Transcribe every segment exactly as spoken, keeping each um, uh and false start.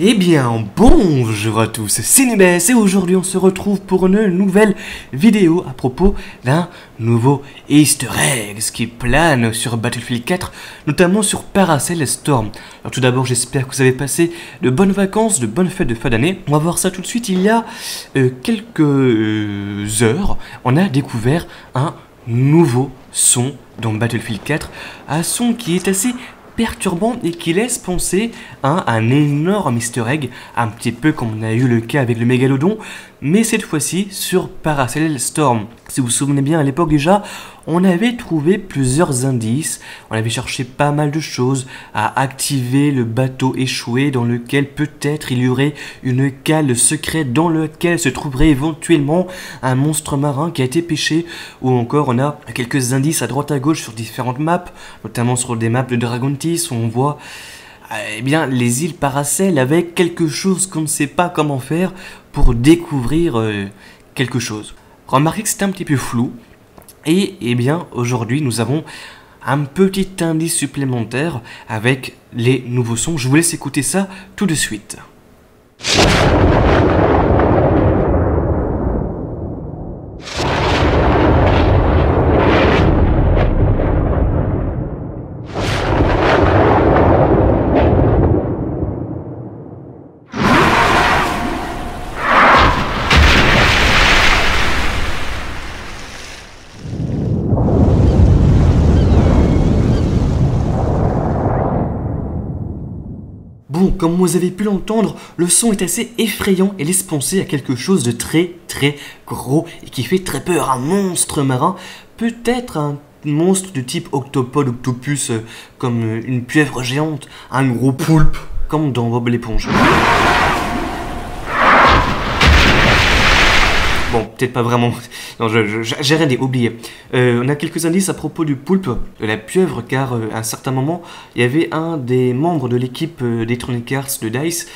Eh bien bonjour à tous, c'est Nubeset et aujourd'hui on se retrouve pour une nouvelle vidéo à propos d'un nouveau easter egg qui plane sur Battlefield quatre, notamment sur Paracel Storm. Alors tout d'abord j'espère que vous avez passé de bonnes vacances, de bonnes fêtes de fin d'année. On va voir ça tout de suite. Il y a euh, quelques euh, heures, on a découvert un nouveau son dans Battlefield quatre, un son qui est assez perturbant et qui laisse penser à un énorme easter egg, un petit peu comme on a eu le cas avec le mégalodon, mais cette fois-ci sur Paracel Storm. Si vous vous souvenez bien, à l'époque déjà, on avait trouvé plusieurs indices, on avait cherché pas mal de choses à activer le bateau échoué dans lequel peut-être il y aurait une cale secrète dans laquelle se trouverait éventuellement un monstre marin qui a été pêché, ou encore on a quelques indices à droite à gauche sur différentes maps, notamment sur des maps de Dragontis où on voit eh bien, les îles Paracels avec quelque chose qu'on ne sait pas comment faire pour découvrir euh, quelque chose. Remarquez que c'était un petit peu flou. Et eh bien aujourd'hui nous avons un petit indice supplémentaire avec les nouveaux sons. Je vous laisse écouter ça tout de suite. Bon, comme vous avez pu l'entendre, le son est assez effrayant et laisse penser à quelque chose de très très gros et qui fait très peur, un monstre marin, peut-être un monstre de type octopode, octopus, euh, comme une pieuvre géante, un gros poulpe, comme dans Bob l'éponge. Bon, peut-être pas vraiment, non, j'ai rien oublié. Euh, on a quelques indices à propos du poulpe, de la pieuvre, car euh, à un certain moment, il y avait un des membres de l'équipe euh, des Tronic Arts de DICE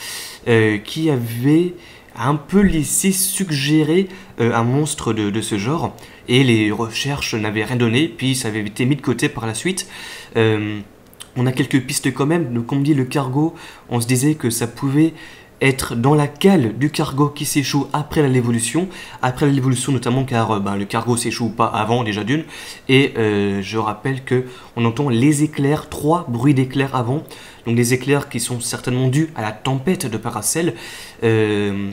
euh, qui avait un peu laissé suggérer euh, un monstre de, de ce genre, et les recherches n'avaient rien donné, puis ça avait été mis de côté par la suite. Euh, on a quelques pistes quand même, donc on me dit le cargo, on se disait que ça pouvait être dans la cale du cargo qui s'échoue après la l'évolution, après la l'évolution notamment car ben, le cargo s'échoue pas avant déjà d'une, et euh, je rappelle que on entend les éclairs, trois bruits d'éclairs avant, donc des éclairs qui sont certainement dus à la tempête de Paracel. Euh,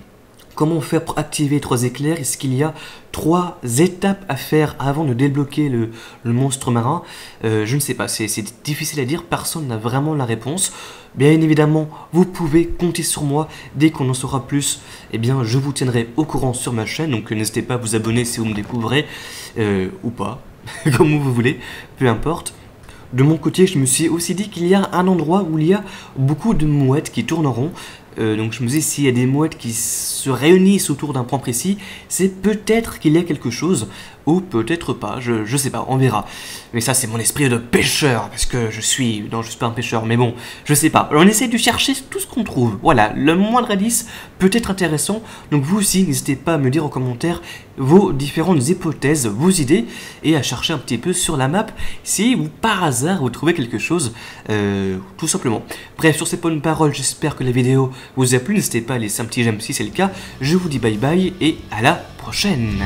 comment faire pour activer trois éclairs? Est-ce qu'il y a trois étapes à faire avant de débloquer le, le monstre marin? euh, Je ne sais pas, c'est difficile à dire, personne n'a vraiment la réponse. Bien évidemment, vous pouvez compter sur moi, dès qu'on en saura plus, eh bien, je vous tiendrai au courant sur ma chaîne, donc n'hésitez pas à vous abonner si vous me découvrez, euh, ou pas, comme vous voulez, peu importe. De mon côté, je me suis aussi dit qu'il y a un endroit où il y a beaucoup de mouettes qui tourneront. Euh, donc je me disais, s'il y a des mouettes qui se réunissent autour d'un point précis, c'est peut-être qu'il y a quelque chose, ou peut-être pas, je, je sais pas, on verra. Mais ça c'est mon esprit de pêcheur, parce que je suis, non je suis pas un pêcheur, mais bon, je sais pas. Alors on essaie de chercher tout ce qu'on trouve, voilà, le moindre indice peut être intéressant, donc vous aussi n'hésitez pas à me dire en commentaire vos différentes hypothèses, vos idées, et à chercher un petit peu sur la map, si vous par hasard vous trouvez quelque chose, euh, tout simplement. Bref, sur ces bonnes paroles, j'espère que la vidéo vous a plu, n'hésitez pas à laisser un petit j'aime si c'est le cas, je vous dis bye bye et à la prochaine.